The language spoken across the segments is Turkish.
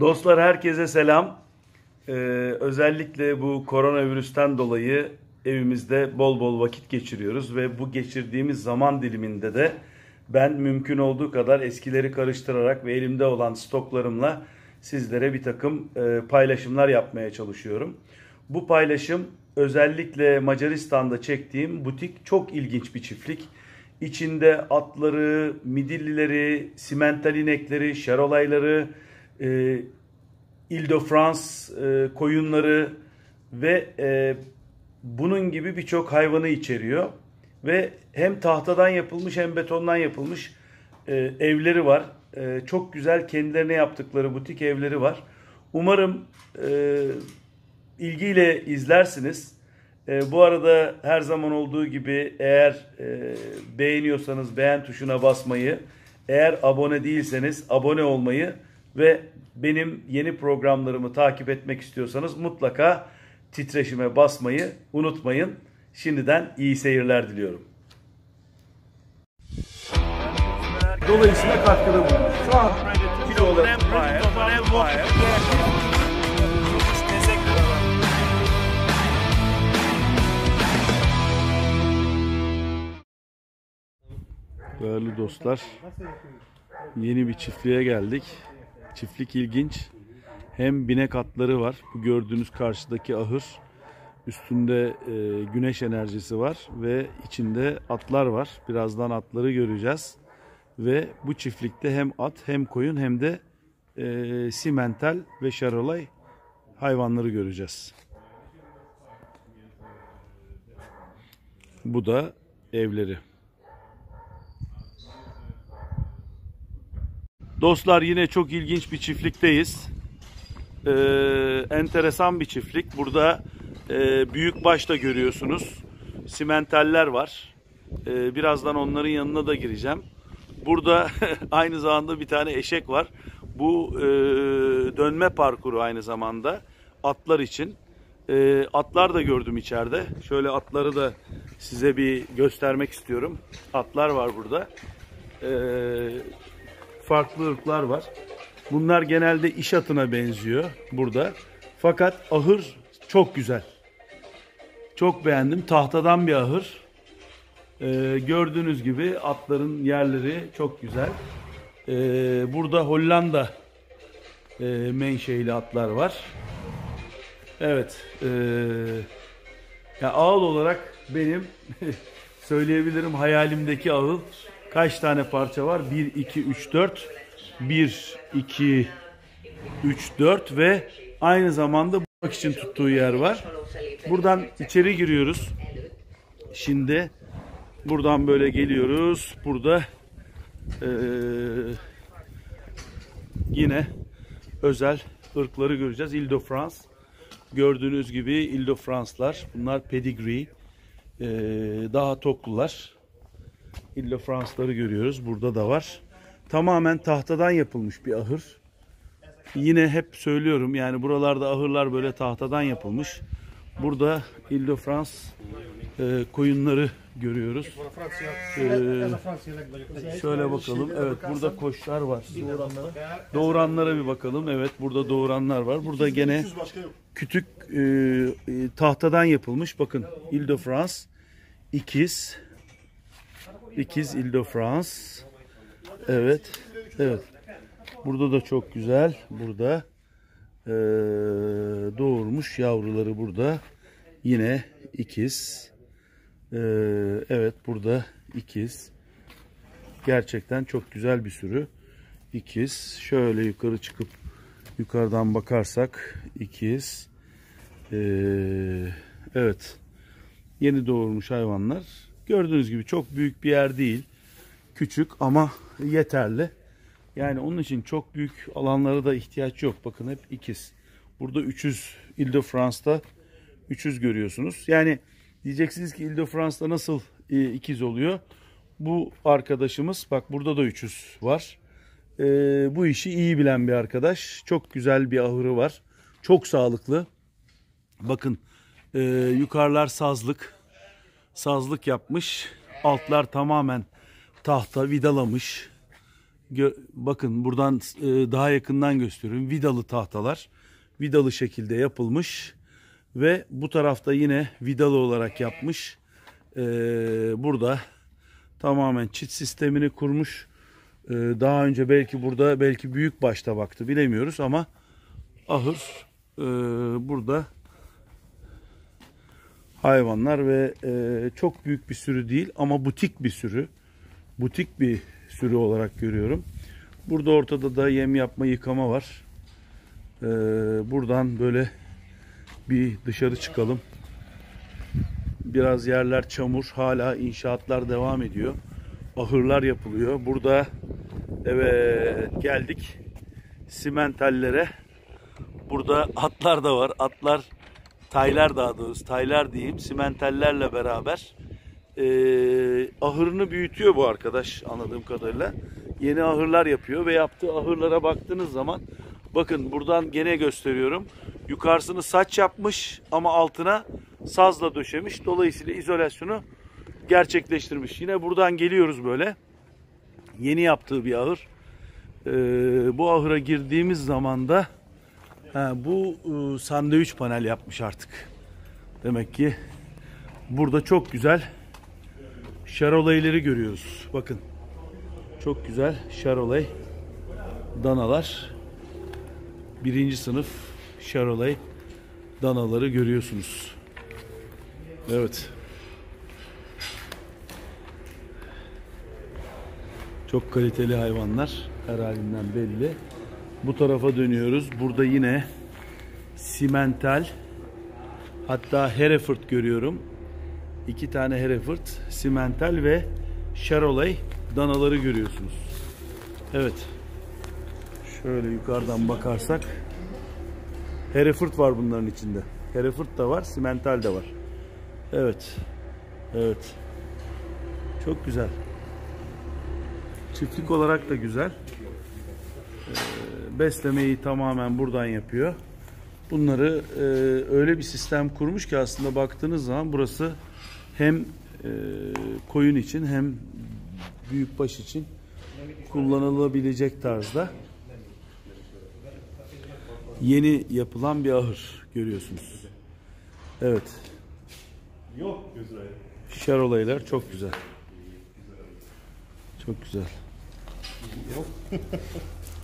Dostlar, herkese selam. Özellikle bu koronavirüsten dolayı evimizde bol bol vakit geçiriyoruz ve bu geçirdiğimiz zaman diliminde de ben mümkün olduğu kadar eskileri karıştırarak ve elimde olan stoklarımla sizlere bir takım paylaşımlar yapmaya çalışıyorum. Bu paylaşım özellikle Macaristan'da çektiğim butik çok ilginç bir çiftlik. İçinde atları, midillileri, simmental inekleri, şarolayları, Île-de-France koyunları ve bunun gibi birçok hayvanı içeriyor. Ve hem tahtadan yapılmış hem betondan yapılmış evleri var. Çok güzel kendilerine yaptıkları butik evleri var. Umarım ilgiyle izlersiniz. Bu arada her zaman olduğu gibi eğer beğeniyorsanız beğen tuşuna basmayı, eğer abone değilseniz abone olmayı ve benim yeni programlarımı takip etmek istiyorsanız mutlaka titreşime basmayı unutmayın. Şimdiden iyi seyirler diliyorum. Dolayısıyla katkıda bulunmuş. Şu an kilo olarak. Değerli dostlar, yeni bir çiftliğe geldik. Çiftlik ilginç. Hem binek atları var. Bu gördüğünüz karşıdaki ahır. Üstünde güneş enerjisi var ve içinde atlar var. Birazdan atları göreceğiz. Ve bu çiftlikte hem at hem koyun hem de simmental ve şarolay hayvanları göreceğiz. Bu da evleri. Dostlar, yine çok ilginç bir çiftlikteyiz. Enteresan bir çiftlik. Burada büyükbaşta görüyorsunuz. Simmentaller var. Birazdan onların yanına da gireceğim. Burada aynı zamanda bir tane eşek var. Bu dönme parkuru aynı zamanda atlar için. Atlar da gördüm içeride. Şöyle atları da size bir göstermek istiyorum. Atlar var burada. Farklı ırklar var. Bunlar genelde iş atına benziyor burada. Fakat ahır çok güzel. Çok beğendim. Tahtadan bir ahır. Gördüğünüz gibi atların yerleri çok güzel. Burada Hollanda menşeili atlar var. Evet. Yani ağıl olarak benim söyleyebilirim hayalimdeki ağıl. Kaç tane parça var? 1, 2, 3, 4. 1, 2, 3, 4 ve aynı zamanda bulmak için tuttuğu yer var. Buradan içeri giriyoruz. Şimdi buradan böyle geliyoruz. Burada yine özel ırkları göreceğiz. Île-de-France. Gördüğünüz gibi Île-de-France'lar. Bunlar pedigree. Daha toklular. Île-de-France'ları görüyoruz. Burada da var. Tamamen tahtadan yapılmış bir ahır. Yine hep söylüyorum, yani buralarda ahırlar böyle tahtadan yapılmış. Burada Île-de-France koyunları görüyoruz. Şöyle bakalım. Evet, burada koçlar var. Doğuranlara bir bakalım. Evet, burada doğuranlar var. Burada gene kütük tahtadan yapılmış. Bakın, Île-de-France İkiz Île-de-France. Evet. Evet. Burada da çok güzel. Burada doğurmuş yavruları burada. Yine ikiz. Evet, burada ikiz. Gerçekten çok güzel bir sürü. İkiz. Şöyle yukarı çıkıp yukarıdan bakarsak ikiz. Evet. Yeni doğurmuş hayvanlar. Gördüğünüz gibi çok büyük bir yer değil. Küçük ama yeterli. Yani onun için çok büyük alanlara da ihtiyaç yok. Bakın, hep ikiz. Burada 300, Île-de-France'da 300 görüyorsunuz. Yani diyeceksiniz ki Île-de-France'da nasıl ikiz oluyor? Bu arkadaşımız, bak burada da 300 var. Bu işi iyi bilen bir arkadaş. Çok güzel bir ahırı var. Çok sağlıklı. Bakın yukarılar sazlık. Sazlık yapmış. Altlar tamamen tahta vidalamış. Bakın buradan daha yakından gösteriyorum. Vidalı tahtalar. Vidalı şekilde yapılmış. Ve bu tarafta yine vidalı olarak yapmış. Burada tamamen çit sistemini kurmuş. Daha önce belki burada büyükbaş tabaktı, bilemiyoruz ama ahır burada hayvanlar ve çok büyük bir sürü değil ama butik bir sürü. Butik bir sürü olarak görüyorum. Burada ortada da yem yapma, yıkama var. Buradan böyle bir dışarı çıkalım. Biraz yerler çamur. Hala inşaatlar devam ediyor. Ahırlar yapılıyor. Burada evet geldik Simmentallere. Burada atlar da var. Atlar, taylar daha doğrusu. Taylar diyeyim. Simmentallerle beraber ahırını büyütüyor bu arkadaş anladığım kadarıyla. Yeni ahırlar yapıyor ve yaptığı ahırlara baktığınız zaman bakın buradan gene gösteriyorum. Yukarısını saç yapmış ama altına sazla döşemiş. Dolayısıyla izolasyonu gerçekleştirmiş. Yine buradan geliyoruz böyle. Yeni yaptığı bir ahır. Bu ahıra girdiğimiz zaman da bu sandviç panel yapmış artık. Demek ki burada çok güzel Charolais'leri görüyoruz. Bakın. Çok güzel Charolais danalar. Birinci sınıf Charolais danaları görüyorsunuz. Evet. Çok kaliteli hayvanlar. Her halinden belli. Bu tarafa dönüyoruz. Burada yine Simmental, hatta Hereford görüyorum. İki tane Hereford, Simmental ve Charolais danaları görüyorsunuz. Evet. Şöyle yukarıdan bakarsak Hereford var bunların içinde. Hereford da var, Simmental de var. Evet. Evet. Çok güzel. Çiftlik olarak da güzel. Beslemeyi tamamen buradan yapıyor. Bunları öyle bir sistem kurmuş ki aslında baktığınız zaman burası hem koyun için hem büyükbaş için kullanılabilecek tarzda yeni yapılan bir ahır görüyorsunuz. Evet. Charolais'ler çok güzel. Çok güzel.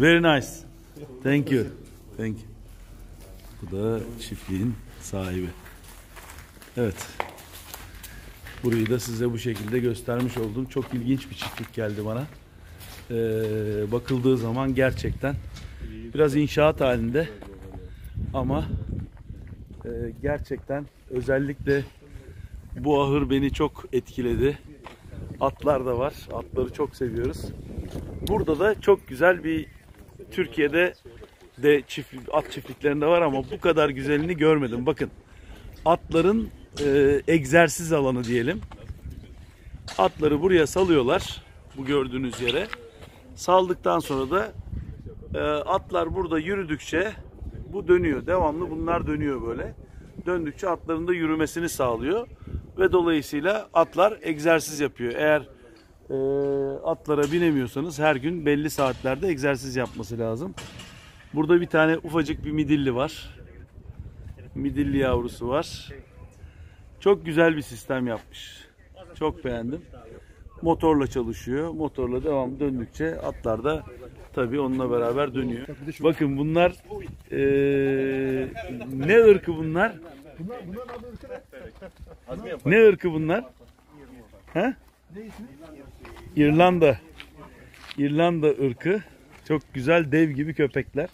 Very nice. Thank you. Thank you. Bu da çiftliğin sahibi. Evet. Burayı da size bu şekilde göstermiş oldum. Çok ilginç bir çiftlik geldi bana. Bakıldığı zaman gerçekten biraz inşaat halinde ama gerçekten özellikle bu ahır beni çok etkiledi. Atlar da var. Atları çok seviyoruz. Burada da çok güzel bir, Türkiye'de de at çiftliklerinde var ama bu kadar güzelini görmedim. Bakın atların egzersiz alanı diyelim. Atları buraya salıyorlar. Bu gördüğünüz yere. Saldıktan sonra da atlar burada yürüdükçe bu dönüyor. Devamlı bunlar dönüyor böyle. Döndükçe atların da yürümesini sağlıyor. Ve dolayısıyla atlar egzersiz yapıyor. Eğer atlara binemiyorsanız her gün belli saatlerde egzersiz yapması lazım. Burada bir tane ufacık bir midilli var. Midilli yavrusu var. Çok güzel bir sistem yapmış. Çok beğendim. Motorla çalışıyor. Motorla devam döndükçe atlar da tabii onunla beraber dönüyor. Bakın bunlar ne ırkı bunlar? Ne ırkı bunlar? Ha? İrlanda. İrlanda ırkı. Çok güzel dev gibi köpekler.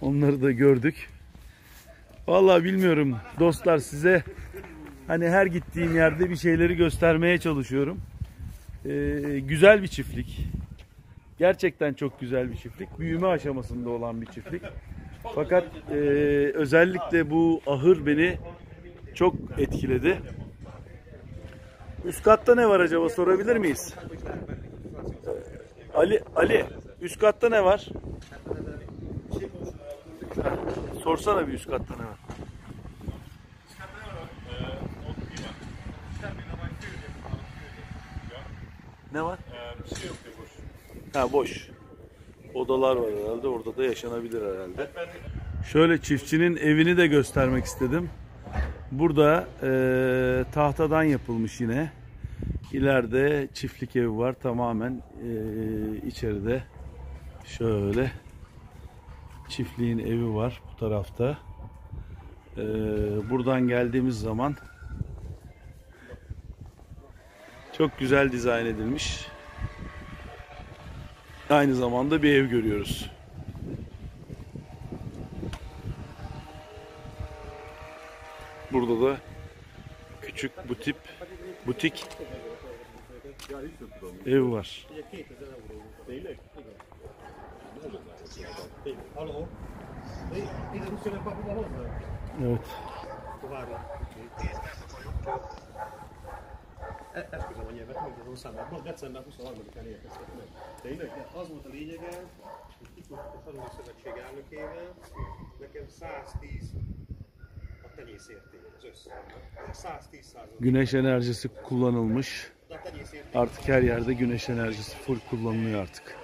Onları da gördük. Vallahi bilmiyorum dostlar, size hani her gittiğim yerde bir şeyleri göstermeye çalışıyorum. Güzel bir çiftlik. Gerçekten çok güzel bir çiftlik. Büyüme aşamasında olan bir çiftlik. Fakat özellikle bu ahır beni çok etkiledi. Üst katta ne var acaba, sorabilir miyiz? Ali üst katta ne var? Sorsana bir üst katta ne var? Ne var? Bir şey yok diyor, boş. Ha boş. odalar var herhalde. Orada da yaşanabilir herhalde. Şöyle çiftçinin evini de göstermek istedim. Burada tahtadan yapılmış yine. İleride çiftlik evi var. Tamamen içeride şöyle çiftliğin evi var bu tarafta. Buradan geldiğimiz zaman çok güzel dizayn edilmiş. Aynı zamanda bir ev görüyoruz. Burada da küçük butik ev var. Evet. Güneş enerjisi kullanılmış. Artık her yerde güneş enerjisi full kullanılıyor artık.